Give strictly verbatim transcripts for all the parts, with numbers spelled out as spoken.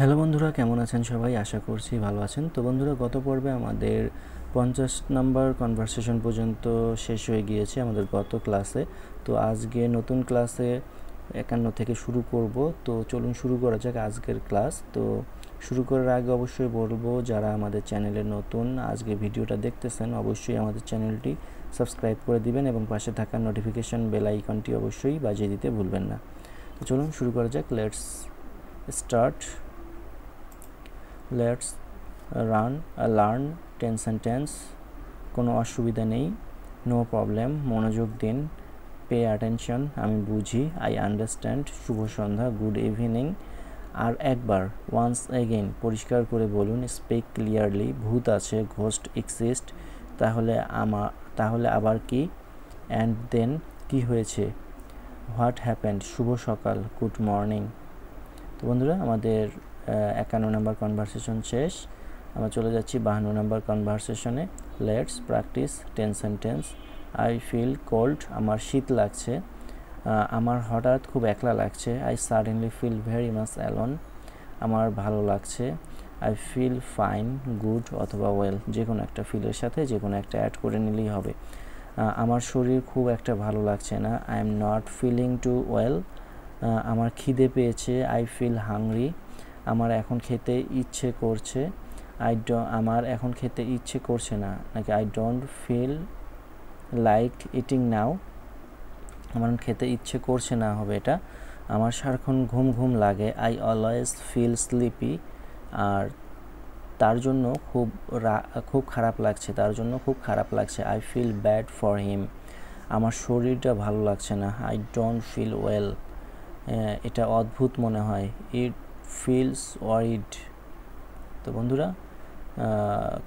Hello বন্ধুরা, কেমন আছেন সবাই? আশা করছি ভালো আছেন। তো বন্ধুরা, গত পর্বে আমাদের পঞ্চাশ নাম্বার কনভারসেশন পর্যন্ত শেষ হয়ে গিয়েছে আমাদের গত ক্লাসে। তো আজকে নতুন ক্লাসে একান্ন থেকে শুরু করব। তো চলুন শুরু করা যাক আজকের ক্লাস। তো শুরু করার আগে অবশ্যই বলবো, যারা আমাদের চ্যানেলে নতুন আজকে ভিডিওটা দেখতেছেন অবশ্যই আমাদের চ্যানেলটি সাবস্ক্রাইব করে দিবেন এবং পাশে থাকা নোটিফিকেশন বেল আইকনটি অবশ্যই বাজিয়ে দিতে ভুলবেন না। তো চলুন শুরু করা যাক। Let's start let's run learn tense and tense. কোনো অসুবিধা নেই, নো প্রবলেম। মনোযোগ দিন, পে অ্যাটেনশন। আমি বুঝি, আই আন্ডারস্ট্যান্ড। শুভ সন্ধ্যা, গুড ইভিনিং। আর একবার, ওয়ান্স এগেইন, পরিষ্কার করে বলুন। Speak clearly. ভূত আছে, ঘোস্ট এক্সিস্ট। তাহলে আমার তাহলে আবার কি? অ্যান্ড দেন, কি হয়েছে? What happened? শুভ সকাল, গুড মর্নিং। তো বন্ধুরা, আমাদের একান্ন নাম্বার কনভারসেশন শেষ। আমরা চলে যাচ্ছি বাহান্ন নাম্বার কনভারসেশনে। Let's practice tense and tense. I feel cold. আমার শীত লাগছে। আমার হঠাৎ খুব একলা লাগছে। I suddenly feel very much alone. আমার ভালো লাগছে। আই ফিল ফাইন, গুড অথবা ওয়েল, যে কোনো একটা ফিলের সাথে যে কোনো একটা অ্যাড করে নিলেই হবে। আমার শরীর খুব একটা ভালো লাগছে না। I am not feeling too well. আমার খিদে পেয়েছে। I feel hungry. আমার এখন খেতে ইচ্ছে করছে। আই ড আমার এখন খেতে ইচ্ছে করছে না, নাকি I don't feel like eating now. আমার খেতে ইচ্ছে করছে না হবে এটা। আমার সারাক্ষণ ঘুম ঘুম লাগে। I always feel sleepy. আর তার জন্য খুব খুব খারাপ লাগছে তার জন্য খুব খারাপ লাগছে। I feel bad for him. আমার শরীরটা ভালো লাগছে না। I don't feel well. এটা অদ্ভুত মনে হয়। It feels worried. তো বন্ধুরা,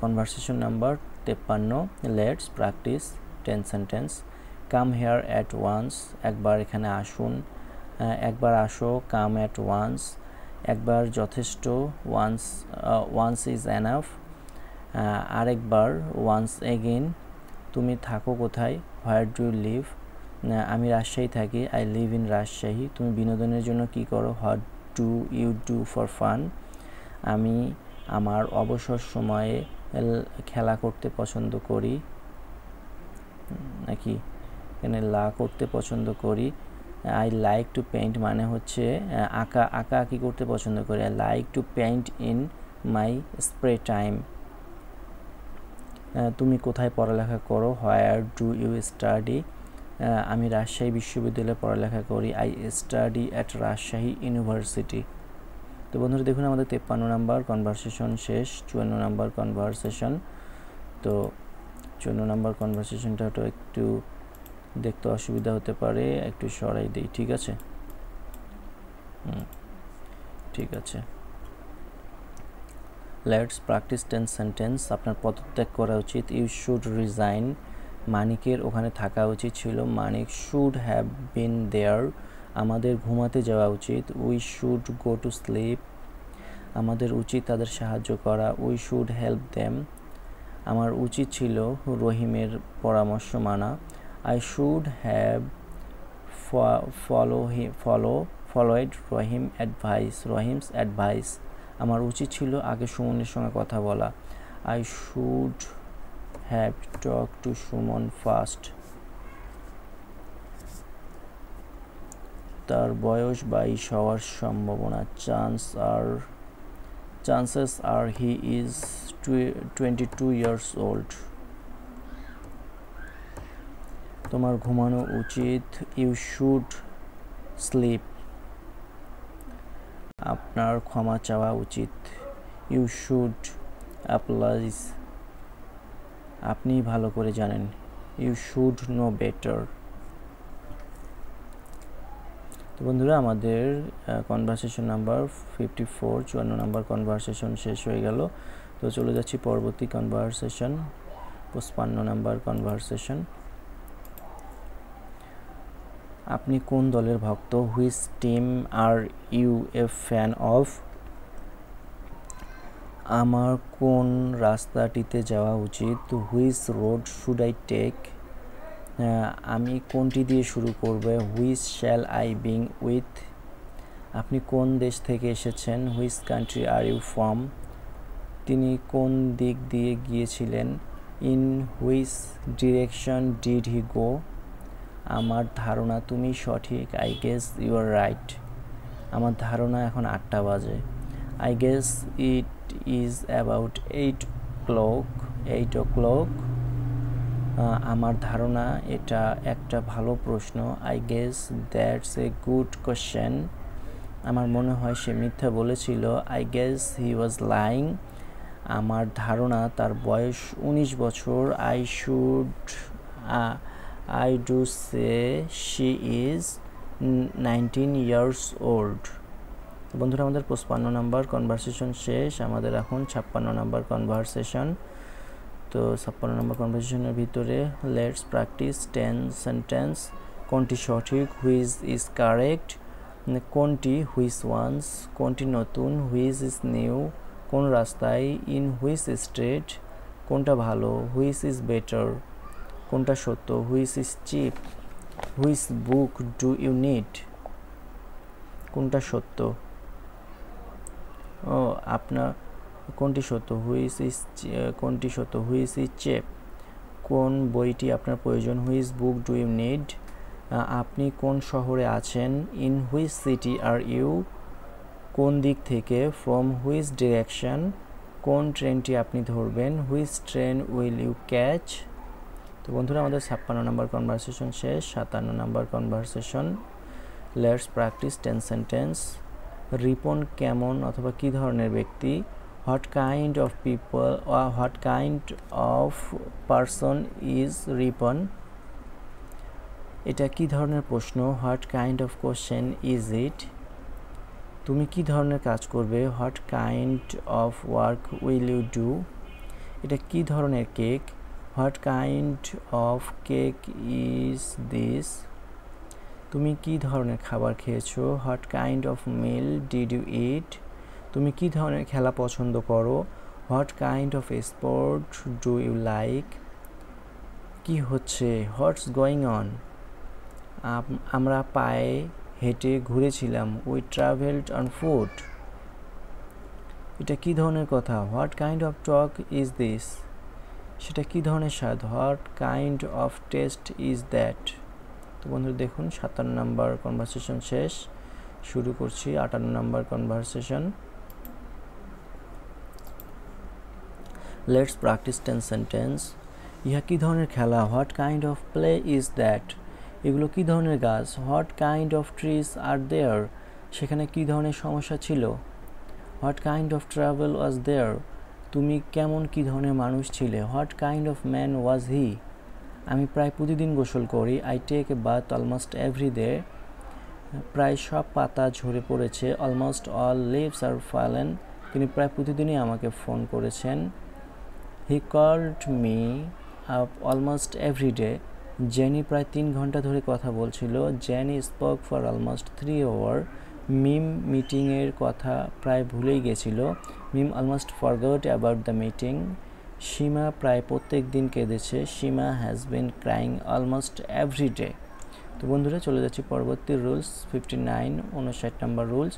কনভারসেশন নাম্বার তেপ্পান্ন। Let's practice tense and tense. Come here at once. একবার এখানে আসুন। একবার আসো, কাম অ্যাট ওয়ান্স। একবার যথেষ্ট, ওয়ান্স ওয়ান্স ইজ এনাফ। আরেকবার, ওয়ান্স এগেইন। তুমি থাকো কোথায়? Where do you live? আমি রাজশাহী থাকি। I live in Rajshahi. তুমি বিনোদনের জন্য কি করো? What do you do for fun? আমি আমার অবসর সময়ে খেলা করতে পছন্দ করি, নাকি এখানে লা করতে পছন্দ করি। আই লাইক টু পেইন্ট মানে হচ্ছে আঁকা আঁকা আঁকি করতে পছন্দ করি। I like to paint in my spray time. তুমি কোথায় পড়ালেখা করো? Where do you study? আমি রাজশাহী বিশ্ববিদ্যালয়ে পড়ালেখা করি। I study at Rajshahi university. তো বন্ধুরা দেখুন, আমাদের তেপ্পান্ন নাম্বার কনভারসেশন শেষ। চুয়ান্ন নাম্বার কনভারসেশন। তো চুয়ান্ন নাম্বার কনভারসেশনটা তো একটু দেখতে অসুবিধা হতে পারে, একটু সরাই দিই, ঠিক আছে? হুম ঠিক আছে। Let's practice tense and tense. আপনার পদত্যাগ করা উচিত। You should resign. মানিকের ওখানে থাকা উচিত ছিল। Manik should have been there. আমাদের ঘুমাতে যাওয়া উচিত। We should go to sleep. আমাদের উচিত তাদের সাহায্য করা। We should help them. আমার উচিত ছিল রহিমের পরামর্শ মানা। I should have follow follow followed Rahim advice Rahim's advice. আমার উচিত ছিল আগে সুমনের সঙ্গে কথা বলা। I should have talk to Suman first. তার বয়স বাইশ হওয়ার সম্ভাবনা। Chance are chances are he is twenty two years old. তোমার ঘুমানো উচিত। You should sleep. আপনার ক্ষমা চাওয়া উচিত। You should apologise. আপনি ভালো করে জানেন। You should know better. তো বন্ধুরা, আমাদের কনভারসেশন নাম্বার ফিফটি ফোর চুয়ান্ন নাম্বার কনভারসেশন শেষ হয়ে গেল। তো চলে যাচ্ছি পরবর্তী কনভারসেশন, পঁচপান্ন নাম্বার কনভারসেশন। আপনি কোন দলের ভক্ত? Which team are you a fan of? আমার কোন রাস্তাটিতে যাওয়া উচিত? Which road should I take? আমি কোনটি দিয়ে শুরু করবে? Which shall I begin with? আপনি কোন দেশ থেকে এসেছেন, which country are you from, তিনি কোন দিক দিয়ে গিয়েছিলেন, in which direction did he go, আমার ধারণা তুমি সঠিক, I guess you are right, আমার ধারণা এখন আটটা বাজে, I guess it is about eight clock eight o'clock, আমার ধারণা এটা একটা ভালো প্রশ্ন, I guess that's a good question, আমার মনে হয় সে মিথ্যা বলেছিল, I guess he was lying, আমার ধারণা তার বয়স উনিশ বছর, I should I do say she is nineteen years old. বন্ধুরা, আমাদের পঁচপান্ন নাম্বার কনভারসেশন শেষ। আমাদের এখন ছাপ্পান্ন নাম্বার কনভারসেশন। তো ছাপ্পান্ন নাম্বার কনভারসেশনের ভিতরে লেটস প্র্যাকটিস টেন সেন্টেন্স। কোনটি সঠিক, হুইজ ইজ কারেক্ট, কোনটি হুইজ ওয়ান্স, কোনটি নতুন হুইজ ইজ নিউ, কোন রাস্তায় ইন হুইচ স্ট্রিট, কোনটা ভালো হুইচ ইজ বেটার, কোনটা সত্য which is cheap, which book do you need, কোনটা সত্য ও আপনার কোনটি সত্য হুইচ ইজ কোনটি সত্য হুইচ ইজ চিপ, কোন বইটি আপনার প্রয়োজন which book do you need, আপনি কোন শহরে আছেন in which city are you, কোন দিক থেকে ফ্রম হুইচ ডিরেকশন, কোন ট্রেনটি আপনি ধরবেন which train will you catch. তো বন্ধুরা, আমাদের ছাপ্পান্ন নাম্বার কনভারসেশন শেষ। সাতান্ন number conversation let's practice ten sentence. Ripon কেমন অথবা কী ধরনের ব্যক্তি, what kind of people what kind of person is Ripon, এটা কী ধরনের প্রশ্ন what kind of question is it, তুমি কি ধরনের কাজ করবে what kind of work will you do, এটা কি ধরনের cake what kind of cake is this, তুমি কি ধরনের খাবার খেয়েছো what kind of meal did you eat, তুমি কি ধরনের খেলা পছন্দ করো what kind of sport do you like, কি হচ্ছে হোয়াটস গোয়িং অন, আমরা পায়ে হেঁটে ঘুরেছিলাম উই ট্রাভেলড অন ফুট, এটা কী ধরনের কথা what kind of talk is this, সেটা কী ধরনের স্বাদ what kind of taste is that. তো বন্ধুরা দেখুন, সাতান্ন নাম্বার কনভারসেশন শেষ। শুরু করছি আটান্ন number conversation. Let's practice ten sentence. ইহা কী ধরনের খেলা what kind of play is that, এগুলো কী ধরনের গাছ what kind of trees are there, সেখানে কী ধরনের সমস্যা ছিল what kind of travel was there, তুমি কেমন কী ধরনের মানুষ ছিলে what kind of man was he, আমি প্রায় প্রতিদিন গোসল করি I take a bath almost every day, প্রায় সব পাতা ঝরে পড়েছে almost all leaves are fallen, তিনি প্রায় প্রতিদিনই আমাকে ফোন করেছেন he called me up almost every day, Jenny প্রায় তিন ঘন্টা ধরে কথা বলছিল Jenny spoke for almost three hour, Mim মিটিংয়ের কথা প্রায় ভুলেই গেছিল Mim almost forgot about the meeting, Seema প্রায় প্রত্যেক দিন কেঁদেছে Seema has been crying almost every day. তো বন্ধুরা, চলে যাচ্ছি পরবর্তী রুলস ফিফটি নাইন উনষাট নাম্বার রুলস।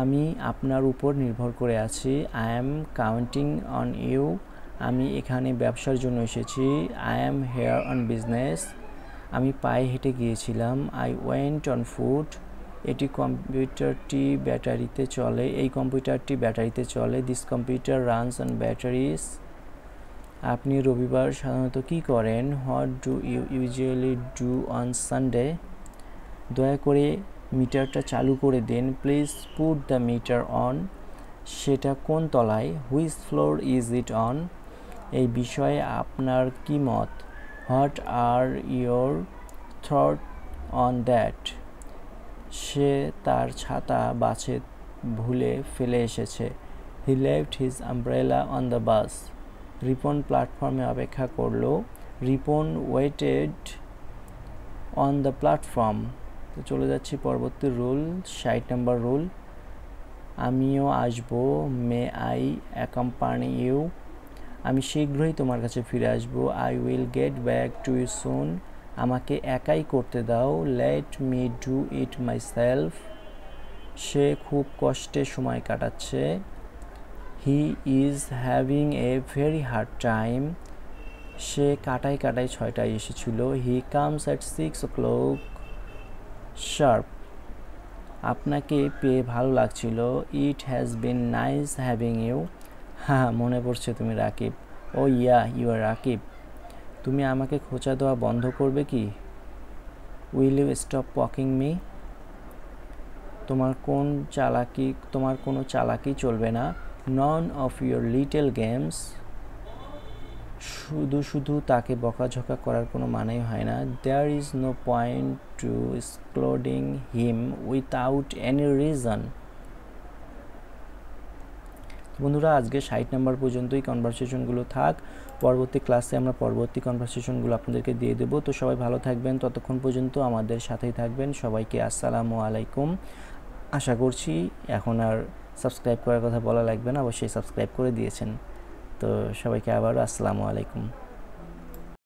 আমি আপনার উপর নির্ভর করে আছি I am counting on you, আমি এখানে ব্যবসার জন্য এসেছি I am here on business, আমি পায়ে হেঁটে গিয়েছিলাম আই ওয়েন্ট অন ফুট, এটি কম্পিউটারটি ব্যাটারিতে চলে এই কম্পিউটারটি ব্যাটারিতে চলে this computer runs on batteries, আপনি রবিবার সাধারণত কী করেন what do you usually do on Sunday, দয়া করে মিটারটা চালু করে দিন please put the meter on, সেটা কোন তলায় which floor is it on, এই বিষয়ে আপনার কি মত what are your thought on that, সে তার ছাতা বাসে ভুলে ফেলে এসেছে he left his umbrella on the bus, Ripon প্ল্যাটফর্মে অপেক্ষা করল Ripon weighted on the platform. তো চলে যাচ্ছি পরবর্তী রুল ষাট নম্বর রুল। আমিও আসবো মে আই অ্যাকম্পানি ইউ, আমি শীঘ্রই তোমার কাছে ফিরে আসবো I will get back to you soon, আমাকে একাই করতে দাও, let me do it myself. সে খুব কষ্টে সময় কাটাচ্ছে, he is having a very hard time. সে কাটায় কাটায় ছয়টায় এসেছিল, he comes at six o'clock sharp. আপনাকে পেয়ে ভালো লাগছিল, it has been nice having you. হ্যাঁ মনে পড়ছে তুমি Rakib, oh yeah you are Rakib. তুমি আমাকে খোঁচা দেওয়া বন্ধ করবে কি? Will you stop poking me. তোমার কোন চালাকি তোমার কোনো চালাকি চলবে না, none of your little games. শুধু শুধু তাকে বকাঝকা করার কোনো মানেই হয় না, there is no point to scolding him without any reason. বন্ধুরা আজকে ষাট নাম্বার পর্যন্তই কনভারসেশনগুলো থাক, পরবর্তী ক্লাসে আমরা পরবর্তী কনভারসেশনগুলো আপনাদেরকে দিয়ে দেবো। তো সবাই ভালো থাকবেন, ততক্ষণ পর্যন্ত আমাদের সাথেই থাকবেন। সবাইকে আসসালামু আলাইকুম। আশা করছি এখন আর সাবস্ক্রাইব করার কথা বলা লাগবে না, অবশ্যই সাবস্ক্রাইব করে দিয়েছেন। তো সবাইকে আবারও আসসালামু আলাইকুম।